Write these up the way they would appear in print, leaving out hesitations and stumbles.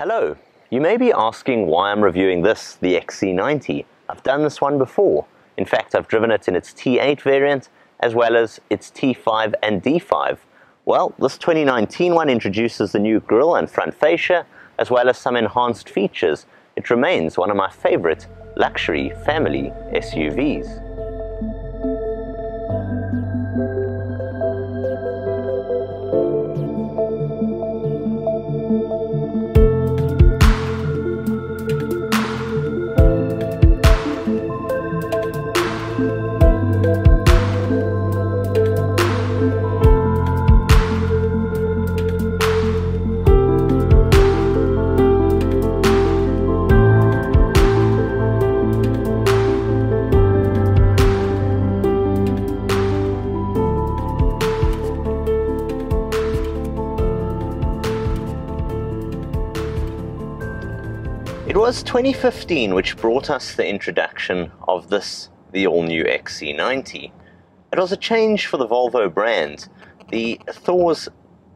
Hello, you may be asking why I'm reviewing this, the XC90. I've done this one before. In fact, I've driven it in its T8 variant, as well as its T5 and D5. Well, this 2019 one introduces the new grille and front fascia, as well as some enhanced features. It remains one of my favorite luxury family SUVs. It was 2015 which brought us the introduction of this, the all-new XC90. It was a change for the Volvo brand. The Thor's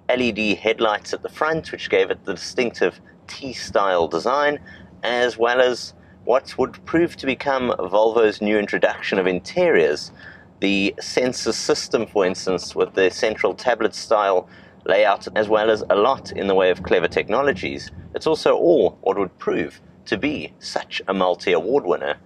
LED headlights at the front, which gave it the distinctive T-style design, as well as what would prove to become Volvo's new introduction of interiors. The Sensus system, for instance, with the central tablet-style layout, as well as a lot in the way of clever technologies. It's also all what would prove to be such a multi-award winner.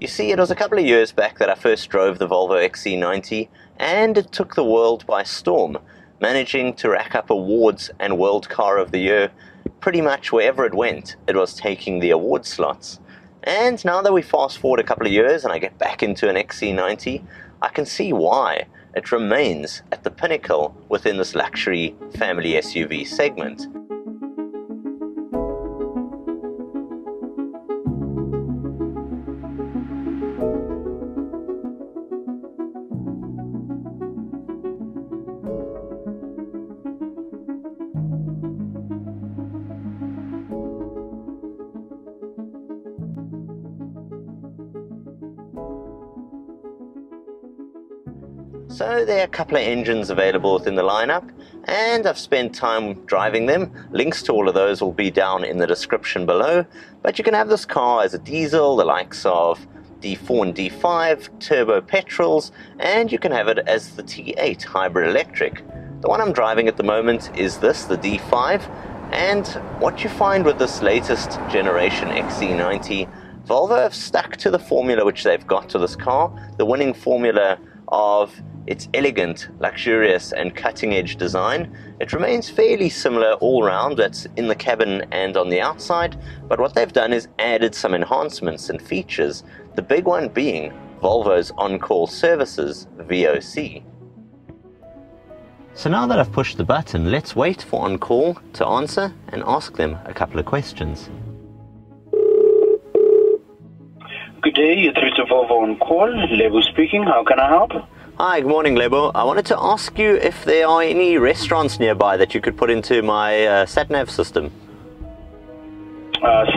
You see, it was a couple of years back that I first drove the Volvo XC90, and it took the world by storm, managing to rack up awards and World Car of the Year. Pretty much wherever it went, it was taking the award slots. And now that we fast forward a couple of years and I get back into an XC90, I can see why it remains at the pinnacle within this luxury family SUV segment. So there are a couple of engines available within the lineup, and I've spent time driving them. Links to all of those will be down in the description below, but you can have this car as a diesel, the likes of D4 and D5, turbo petrols, and you can have it as the T8 hybrid electric. The one I'm driving at the moment is this, the D5, and what you find with this latest generation XC90, Volvo have stuck to the formula which they've got to this car, the winning formula of its elegant, luxurious and cutting-edge design. It remains fairly similar all round, that's in the cabin and on the outside, but what they've done is added some enhancements and features, the big one being Volvo's on-call services, VOC. So now that I've pushed the button, let's wait for on-call to answer and ask them a couple of questions. Good day, you're through to Volvo on-call, Lebo speaking, how can I help? Hi, good morning Lebo. I wanted to ask you if there are any restaurants nearby that you could put into my SatNav system.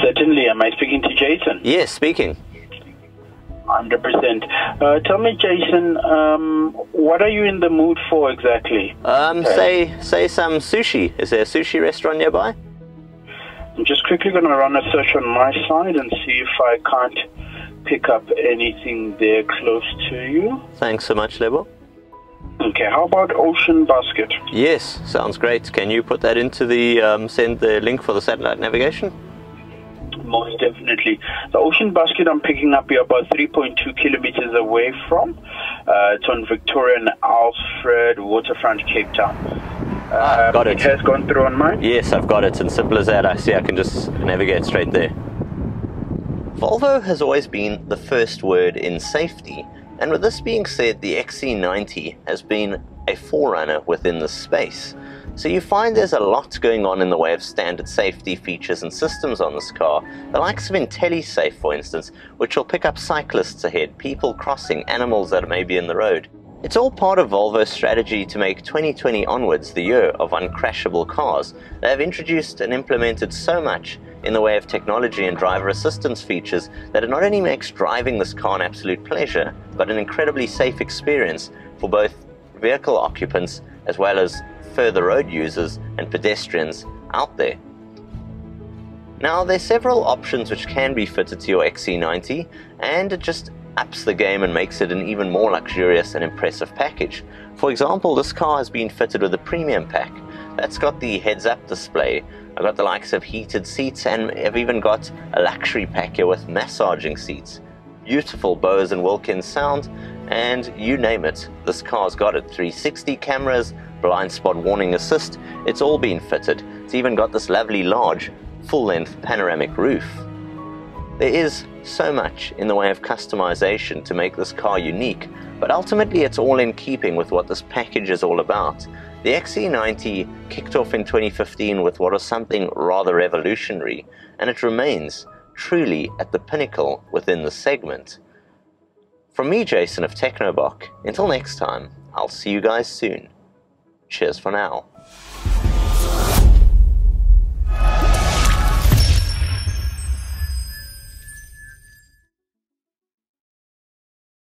Certainly, am I speaking to Jason? Yes, speaking. 100%. Tell me Jason, what are you in the mood for exactly? Say some sushi. Is there a sushi restaurant nearby? I'm just quickly going to run a search on my side and see if I can't pick up anything there close to you. Thanks so much, Lebo. Okay, how about Ocean Basket? Yes, sounds great. Can you put that into the, send the link for the satellite navigation? Most definitely. The Ocean Basket I'm picking up here about 3.2 kilometers away from. It's on Victoria and Alfred Waterfront, Cape Town. Got it. It has gone through on mine? Yes, I've got it. And simple as that, I see I can just navigate straight there. Volvo has always been the first word in safety, and with this being said, the XC90 has been a forerunner within the space. So you find there's a lot going on in the way of standard safety features and systems on this car. The likes of IntelliSafe, for instance, which will pick up cyclists ahead, people crossing, animals that may be in the road. It's all part of Volvo's strategy to make 2020 onwards the year of uncrashable cars. They have introduced and implemented so much in the way of technology and driver assistance features that it not only makes driving this car an absolute pleasure, but an incredibly safe experience for both vehicle occupants as well as further road users and pedestrians out there. Now there's several options which can be fitted to your XC90, and it just ups the game and makes it an even more luxurious and impressive package. For example, this car has been fitted with a premium pack. That's got the heads-up display, I've got the likes of heated seats, and I've even got a luxury pack here with massaging seats. Beautiful Bowers and Wilkins sound, and you name it, this car's got it. 360 cameras, blind spot warning assist, it's all been fitted. It's even got this lovely large full-length panoramic roof. There is so much in the way of customization to make this car unique, but ultimately it's all in keeping with what this package is all about. The XC90 kicked off in 2015 with what was something rather revolutionary, and it remains truly at the pinnacle within the segment. From me, Jason of TechnoBok, until next time, I'll see you guys soon. Cheers for now.